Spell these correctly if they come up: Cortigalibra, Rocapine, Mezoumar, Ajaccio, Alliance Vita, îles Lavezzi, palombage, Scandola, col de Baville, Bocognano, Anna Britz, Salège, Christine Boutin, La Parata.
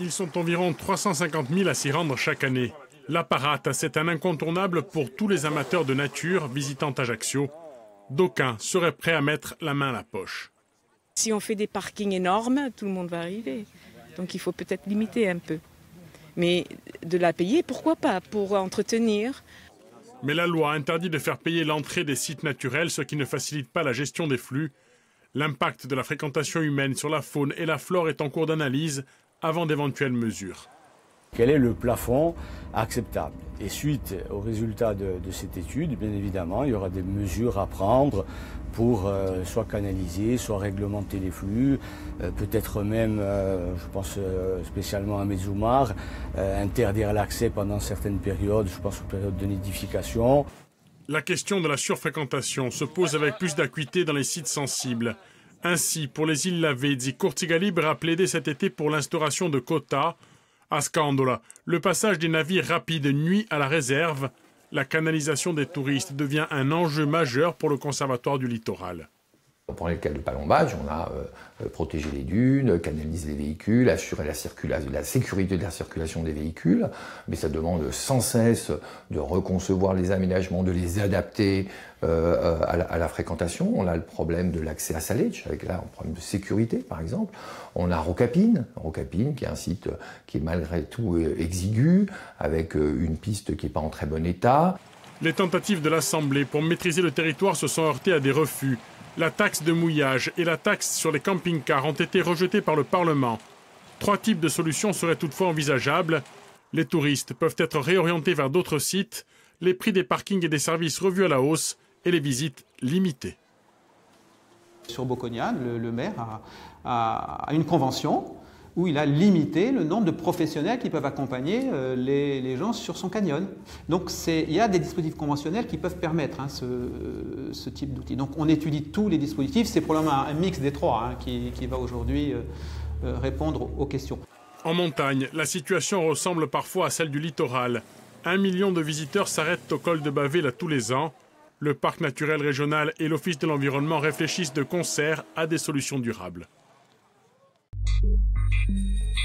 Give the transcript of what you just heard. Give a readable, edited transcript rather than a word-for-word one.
Ils sont environ 350 000 à s'y rendre chaque année. La Parata, c'est un incontournable pour tous les amateurs de nature visitant Ajaccio. D'aucuns seraient prêts à mettre la main à la poche. Si on fait des parkings énormes, tout le monde va arriver. Donc il faut peut-être limiter un peu. Mais de la payer, pourquoi pas, pour entretenir. Mais la loi interdit de faire payer l'entrée des sites naturels, ce qui ne facilite pas la gestion des flux. L'impact de la fréquentation humaine sur la faune et la flore est en cours d'analyse avant d'éventuelles mesures. Quel est le plafond acceptable? Et suite aux résultats de cette étude, bien évidemment, il y aura des mesures à prendre pour soit canaliser, soit réglementer les flux, peut-être même, je pense spécialement à Mezoumar, interdire l'accès pendant certaines périodes, je pense aux périodes de nidification. La question de la surfréquentation se pose avec plus d'acuité dans les sites sensibles. Ainsi, pour les îles Lavezzi, Cortigalibra a plaidé cet été pour l'instauration de quotas. À Scandola, le passage des navires rapides nuit à la réserve. La canalisation des touristes devient un enjeu majeur pour le conservatoire du littoral. Pour les cas de palombage, on a protégé les dunes, canaliser les véhicules, assurer la sécurité de la circulation des véhicules, mais ça demande sans cesse de reconcevoir les aménagements, de les adapter à la fréquentation. On a le problème de l'accès à Salège, avec là un problème de sécurité par exemple. On a Rocapine qui est un site qui est malgré tout exigu, avec une piste qui n'est pas en très bon état. Les tentatives de l'Assemblée pour maîtriser le territoire se sont heurtées à des refus. La taxe de mouillage et la taxe sur les camping-cars ont été rejetées par le Parlement. 3 types de solutions seraient toutefois envisageables. Les touristes peuvent être réorientés vers d'autres sites, les prix des parkings et des services revus à la hausse et les visites limitées. Sur Bocognano, le maire a une convention où il a limité le nombre de professionnels qui peuvent accompagner les gens sur son canyon. Donc il y a des dispositifs conventionnels qui peuvent permettre ce type d'outils. Donc on étudie tous les dispositifs, c'est probablement un mix des 3 qui va aujourd'hui répondre aux questions. En montagne, la situation ressemble parfois à celle du littoral. 1 million de visiteurs s'arrêtent au col de Baville tous les ans. Le parc naturel régional et l'Office de l'environnement réfléchissent de concert à des solutions durables. Thank you.